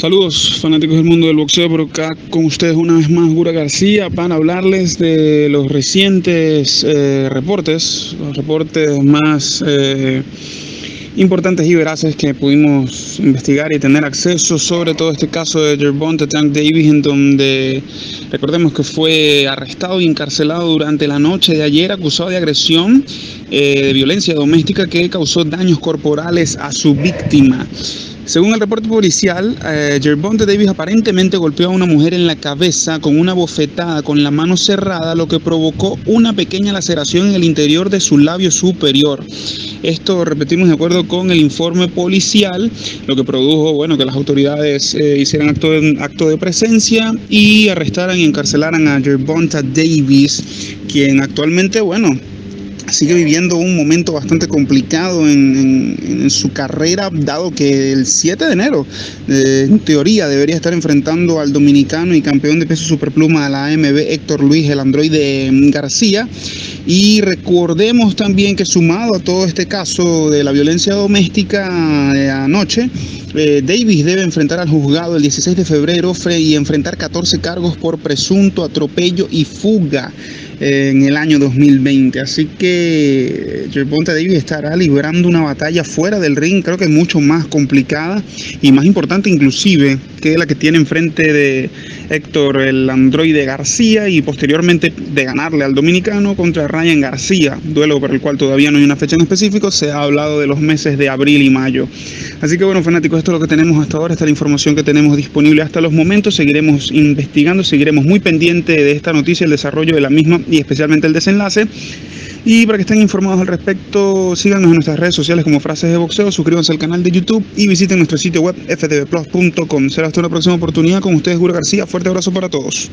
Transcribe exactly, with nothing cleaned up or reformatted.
Saludos, fanáticos del mundo del boxeo, por acá con ustedes una vez más, Gura García, para hablarles de los recientes eh, reportes, los reportes más eh, importantes y veraces que pudimos investigar y tener acceso, sobre todo este caso de Gervonta Tank Davis, en donde recordemos que fue arrestado y encarcelado durante la noche de ayer, acusado de agresión, eh, de violencia doméstica que causó daños corporales a su víctima. Según el reporte policial, eh, Gervonta Davis aparentemente golpeó a una mujer en la cabeza con una bofetada con la mano cerrada, lo que provocó una pequeña laceración en el interior de su labio superior. Esto, repetimos, de acuerdo con el informe policial, lo que produjo, bueno, que las autoridades eh, hicieran acto de, acto de presencia y arrestaran y encarcelaran a Gervonta Davis, quien actualmente, bueno, sigue viviendo un momento bastante complicado en, en, en su carrera, dado que el siete de enero, eh, en teoría, debería estar enfrentando al dominicano y campeón de peso superpluma de la A M B, Héctor Luis, el androide García. Y recordemos también que, sumado a todo este caso de la violencia doméstica de anoche, eh, Davis debe enfrentar al juzgado el dieciséis de febrero y enfrentar catorce cargos por presunto atropello y fuga en el año dos mil veinte, así que Gervonta Davis estará librando una batalla fuera del ring, creo que mucho más complicada y más importante inclusive que la que tiene enfrente de Héctor el androide García, y posteriormente de ganarle al dominicano contra Ryan García, duelo para el cual todavía no hay una fecha en específico, se ha hablado de los meses de abril y mayo. Así que bueno, fanáticos, esto es lo que tenemos hasta ahora, esta es la información que tenemos disponible hasta los momentos, seguiremos investigando, seguiremos muy pendiente de esta noticia, el desarrollo de la misma y especialmente el desenlace. Y para que estén informados al respecto, síganos en nuestras redes sociales como Frases de Boxeo, suscríbanse al canal de YouTube y visiten nuestro sitio web f d b plus punto com. Será hasta una próxima oportunidad con ustedes, Gura García. Fuerte abrazo para todos.